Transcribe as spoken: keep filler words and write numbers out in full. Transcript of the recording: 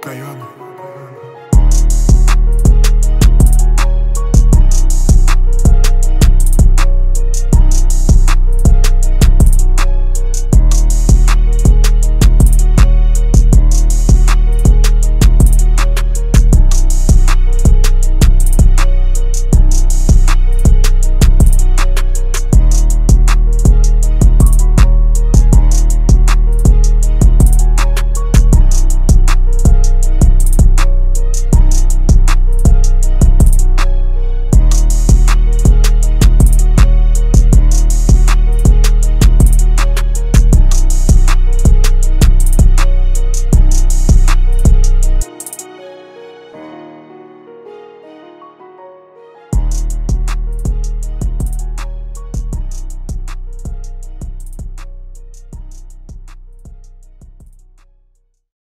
Diana.